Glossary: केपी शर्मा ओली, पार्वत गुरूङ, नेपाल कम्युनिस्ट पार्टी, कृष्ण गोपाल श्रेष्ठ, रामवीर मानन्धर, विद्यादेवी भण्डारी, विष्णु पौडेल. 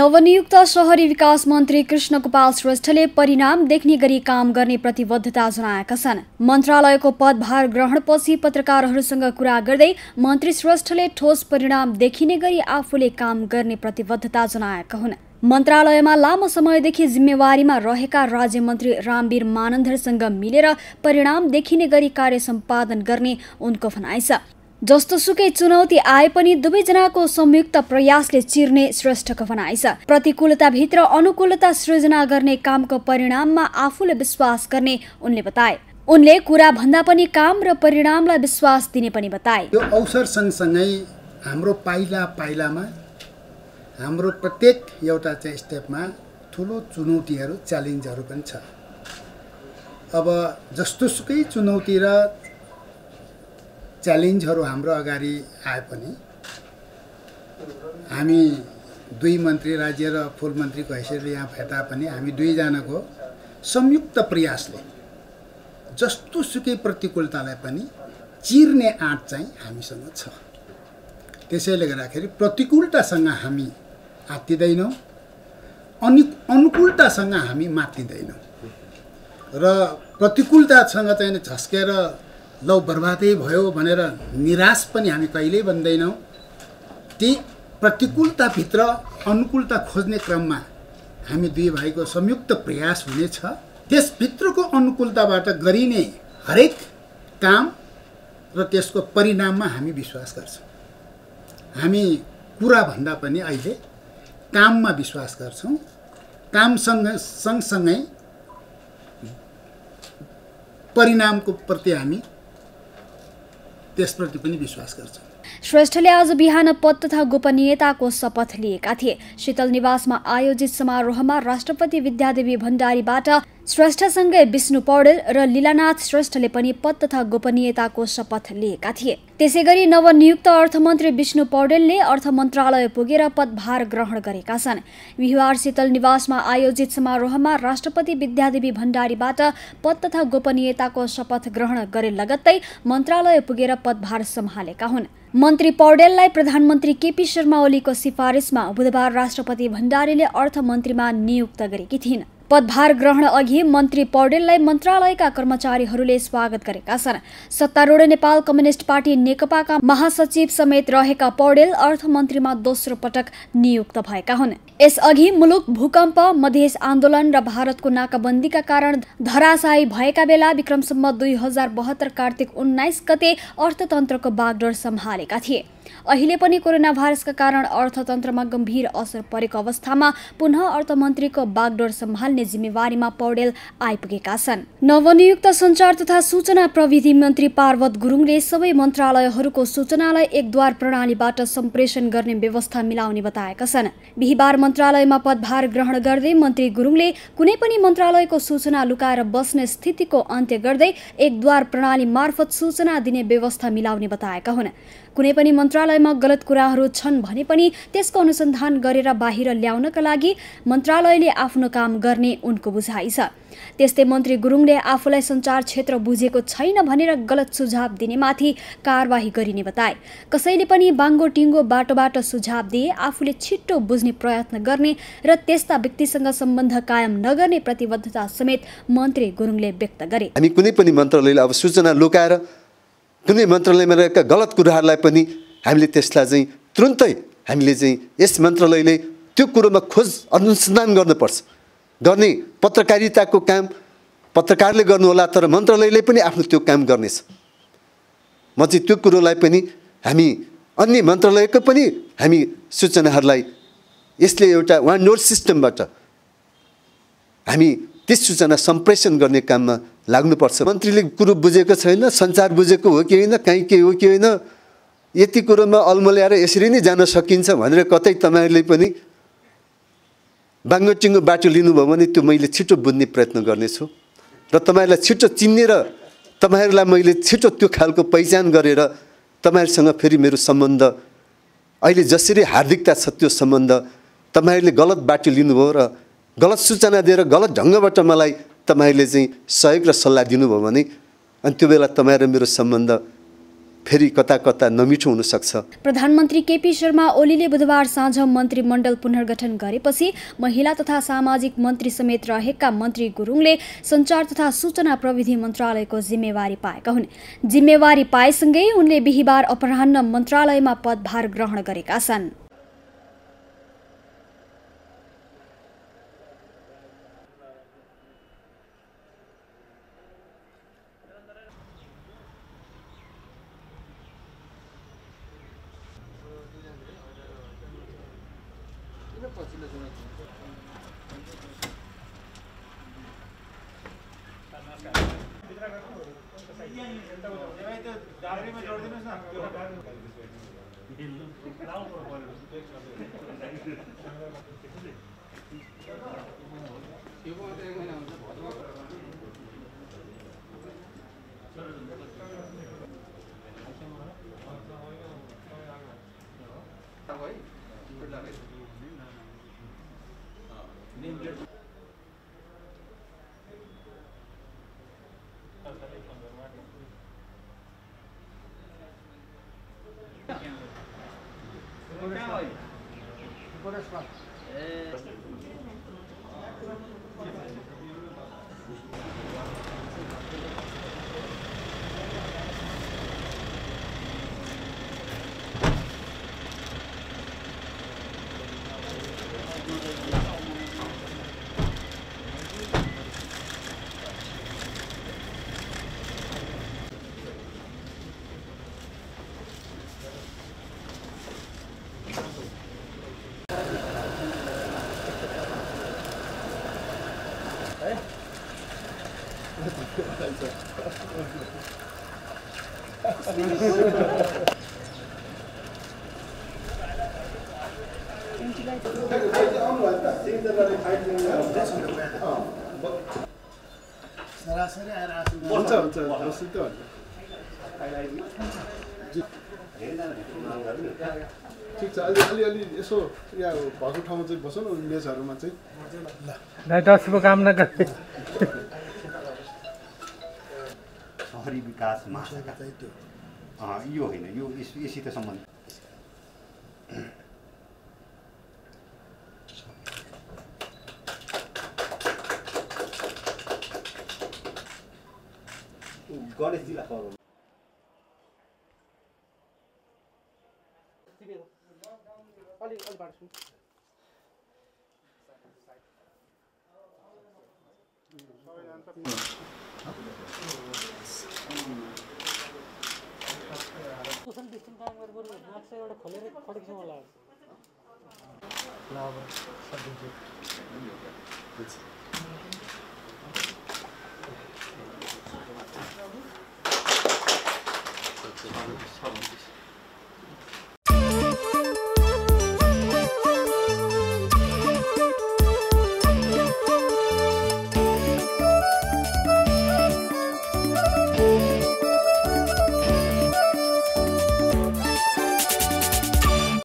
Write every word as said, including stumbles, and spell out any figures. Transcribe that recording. नवनियुक्त शहरी विकास मन्त्री कृष्ण गोपाल श्रेष्ठले परिणाम देख्ने गरी काम गर्ने प्रतिबद्धता जनाएका छन्। मन्त्रालयको पदभार ग्रहणपछि पत्रकारहरूसँग कुरा गर्दै मन्त्री श्रेष्ठले ठोस परिणाम देखिने गरी आफूले काम गर्ने प्रतिबद्धता जनाएका हुन्। मन्त्रालयमा लामो समयदेखि जिम्मेवारीमा रहेका राज्य मन्त्री रामवीर मानन्धरसँग मिलेर परिणाम देखिने गरी कार्य सम्पादन गर्ने उनको भनाइ छ। जस्तोसुकै चुनौती आए पनि दुवैजनाको संयुक्त प्रयासले चिर्ने श्रेष्ठको भनाइ छ। प्रतिकूलताभित्र अनुकूलता सृजना गर्ने कामको परिणाममा आफूले विश्वास गर्ने उनले बताए। उनले कुरा भन्दा पनि काम र परिणामलाई विश्वास दिने पनि बताए। यो अवसर सँगसँगै हाम्रो पाइला पाइलामा हाम्रो प्रत्येक एउटा चाहिँ स्टेपमा ठुलो चुनौतीहरू च्यालेन्जहरू पनि छ। अब जस्तोसुकै चुनौती र च्यालेन्जहरु हाम्रो अगाडि आए पनि हामी दुई मन्त्री राज्य र फुल मन्त्रीको हैसियतले यहाँ भेट्दा पनि हामी दुईजनाको संयुक्त प्रयासले जस्तोसुकै प्रतिकूलतालाई पनि चिर्ने आँट चाहिँ हामीसँग छ। त्यसैले गर्दाखेरि प्रतिकूलतासँग हामी आत्तिदैनौं, अनि अनुकूलतासँग हामी मात्तिदैनौं र प्रतिकूलतासँग चाहिँ झस्केर लौ बर्बादै भयो भनेर निराश पनि हामी कहिल्यै भन्दैनौं। ती प्रतिकूलता भित्र अनुकूलता खोज्ने क्रममा हामी दुई भाइको संयुक्त प्रयास हुनेछ। त्यस भित्रको अनुकूलताबाट गरिने हरेक काम र त्यसको परिणाममा हामी विश्वास गर्छौं। हामी कुरा भन्दा पनि अहिले काममा विश्वास गर्छौं। कामसँग सँगसँगै परिणामको प्रति हामी त्यसप्रति पनि विश्वास गर्छौं। श्रेष्ठले आज बिहान पद तथा गोपनीयताको शपथ लिएका थिए। शीतल निवासमा आयोजित समारोहमा राष्ट्रपति विद्यादेवी भण्डारीबाट श्रेष्ठसँगै विष्णु पौडेल र लीलानाथ श्रेष्ठले पनि पद तथा गोपनीयताको शपथ लिएका थिए। त्यसैगरी नवनियुक्त अर्थमन्त्री विष्णु पौडेलले अर्थ मन्त्रालय पुगेर पदभार ग्रहण गरेका छन्। बिहार शीतल निवासमा आयोजित समारोहमा राष्ट्रपति विद्यादेवी भण्डारीबाट पद तथा गोपनीयताको शपथ ग्रहण गरे लगत्तै मन्त्रालय पुगेर पदभार सम्हालेका हुन्। मन्त्री पौडेललाई प्रधानमन्त्री केपी शर्मा ओलीको सिफारिसमा बुधबार राष्ट्रपति भण्डारीले अर्थमन्त्रीमा नियुक्त गरेकी थिइन्। पदभार ग्रहण अघि मन्त्री पौडेललाई मन्त्रालयका कर्मचारीहरूले स्वागत गरेका छन्। सत्तारूढ नेपाल कम्युनिस्ट पार्टी नेकपाका महासचिव समेत रहेका पौडेल अर्थमन्त्रीमा दोस्रो पटक नियुक्त भएका हुन्। यसअघि मुलुक भूकम्प, मधेस आन्दोलन र भारतको नाकाबन्दीका कारण धराशायी भएका बेला विक्रमसम्म दुई हजार बहत्तर कार्तिक उन्नाइस गते अर्थतन्त्रको बागडोर सम्हालेका थिए। अहिले पनि कोरोना भाइरसका कारण अर्थतन्त्रमा गम्भीर असर परेको अवस्थामा पुनः अर्थमन्त्रीको बागडोर सम्हाल्ने जिम्मेवारीमा पौडेल आइपुगेका छन्। नवनियुक्त सञ्चार तथा सूचना प्रविधि मन्त्री पार्वत गुरूङले सबै मन्त्रालयहरूको सूचनालाई एकद्वार प्रणालीबाट सम्प्रेषण गर्ने व्यवस्था मिलाउने बताएका छन्। बिहिबार मन्त्रालयमा पदभार ग्रहण गर्दै मन्त्री गुरूङले कुनै पनि मन्त्रालयको सूचना लुकाएर बस्ने स्थितिको अन्त्य गर्दै एकद्वार प्रणाली मार्फत सूचना दिने व्यवस्था मिलाउने बताएका हुन्। कुनै पनि मन्त्रालयमा गलत कुराहरू छन् भने पनि त्यसको अनुसन्धान गरेर बाहिर ल्याउनका लागि मन्त्रालयले आफ्नो काम गर्ने उनको बुझाइ छ। त्यस्तै मन्त्री गुरूङले आफूलाई सञ्चार क्षेत्र बुझेको छैन भनेर गलत सुझाव दिनेमाथि कारवाही गरिने बताए। कसैले पनि बाङ्गो टिङ्गो बाटोबाट सुझाव दिए आफूले छिट्टो बुझ्ने प्रयत्न गर्ने र त्यस्ता व्यक्तिसँग सम्बन्ध कायम नगर्ने प्रतिबद्धता समेत मन्त्री गुरूङले व्यक्त गरे। हामी कुनै पनि मन्त्रालयले अब सूचना लुकाएर कुनै मन्त्रालयमा रहेका गलत कुराहरूलाई पनि हामीले त्यसलाई चाहिँ तुरुन्तै हामीले चाहिँ यस मन्त्रालयले त्यो कुरोमा खोज अनुसन्धान गर्नुपर्छ। गर्ने पत्रकारिताको काम पत्रकारले गर्नु होला, तर मन्त्रालयले पनि आफ्नो त्यो काम गर्नेछ। म चाहिँ त्यो कुरोलाई पनि हामी अन्य मन्त्रालयको पनि हामी सूचनाहरूलाई यसले एउटा वान डोर सिस्टमबाट हामी त्यस सूचना सम्प्रेषण गर्ने काममा लाग्नुपर्छ। मन्त्रीले कुरो बुझेको छैन, सञ्चार बुझेको हो कि होइन, काहीँ के हो कि होइन, यति कुरोमा अल्मल्याएर यसरी नै जान सकिन्छ भनेर कतै तपाईँहरूले पनि बाङ्गो टिङ्गो बाटो लिनुभयो भने त्यो मैले छिटो बुझ्ने प्रयत्न गर्नेछु र तपाईँहरूलाई छिटो चिन्नेर तपाईँहरूलाई मैले छिटो त्यो खालको पहिचान गरेर तपाईँहरूसँग फेरि मेरो सम्बन्ध अहिले जसरी हार्दिकता छ त्यो सम्बन्ध तपाईँहरूले गलत बाटो लिनुभयो र गलत सूचना दिएर गलत ढङ्गबाट मलाई तपाईँहरूले चाहिँ सहयोग र सल्लाह दिनुभयो भने अनि त्यो बेला तपाईँ र मेरो सम्बन्ध फेरि कता कता नमिठो हुन सक्छ। प्रधानमन्त्री केपी शर्मा ओलीले बुधबार साँझ मन्त्रीमण्डल पुनर्गठन गरेपछि महिला तथा सामाजिक मन्त्री समेत रहेका मन्त्री गुरूङले सञ्चार तथा सूचना प्रविधि मन्त्रालयको जिम्मेवारी पाएका हुन्। जिम्मेवारी पाएसँगै उनले बिहीबार अपराह्न मन्त्रालयमा पदभार ग्रहण गरेका छन्। ठीक छ, अलि अलि यसो या भएको ठाउँमा चाहिँ बसौँ न मेजहरुमा चाहिँ। ल शुभकामना गरे सहरी विकास महासभा चाहिँ त्यो अ यो हैन यो यससित सम्बन्धित गणेश जिल्ला खबर खोलेर